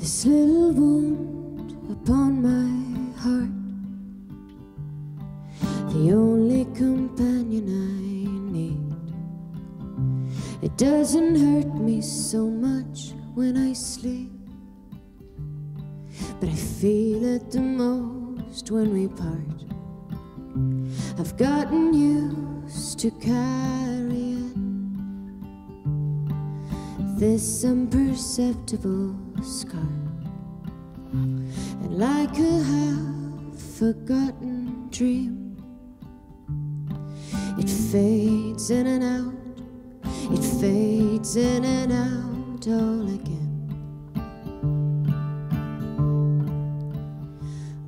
This little wound upon my heart, the only companion I need. It doesn't hurt me so much when I sleep, but I feel it the most when we part. I've gotten used to carry it, this imperceptible scar, and like a half-forgotten dream, it fades in and out, it fades in and out all again.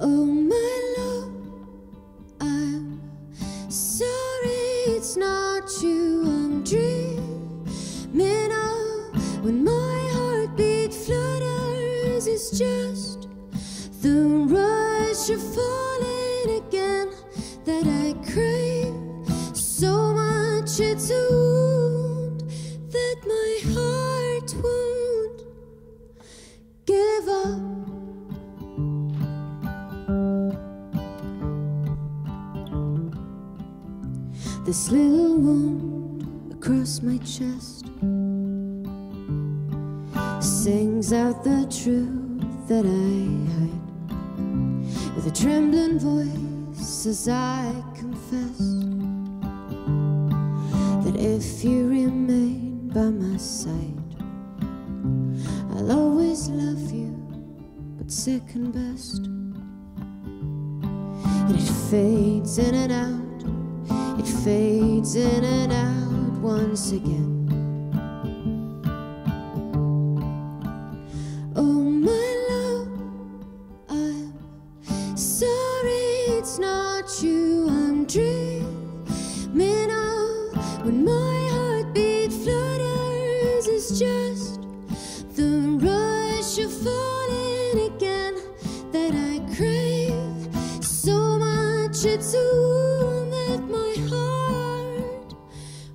Oh my love, I'm sorry it's not you I'm dreaming of. When my heartbeat flutters, it's just the rush of falling again that I crave so much. It's a wound that my heart won't give up. This little wound across my chest sings out the truth that I hide, with a trembling voice as I confess that if you remain by my side, I'll always love you, but second best. And it fades in and out, it fades in and out once again. Oh my love, I'm sorry it's not you I'm dreaming of. When my heartbeat flutters, it's just the rush of falling again that I crave so much. It's a wound that my heart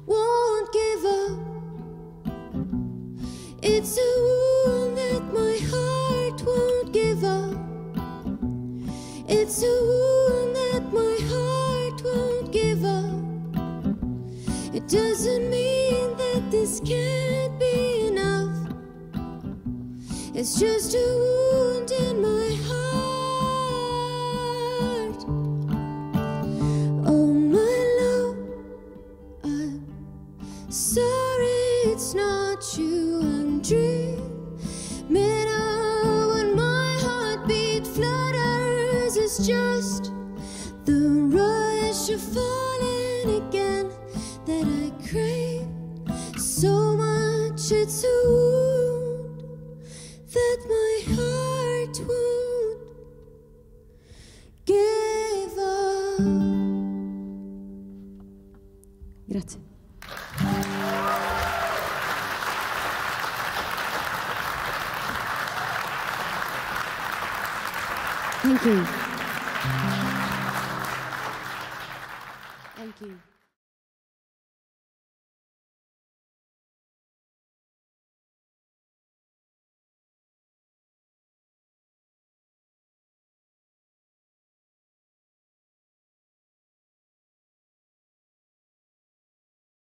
won't give up. It's a wound that my heart won't give up. It's a wound that my heart won't give up. It doesn't mean that this can't be enough. It's just a wound in my heart. Oh my love, I'm sorry it's not you I'm dreaming of. When my heartbeat flutters, it's just the rush of falling again that I crave so much. It's a wound that my heart won't give up. Grazie. Thank you. Thank you.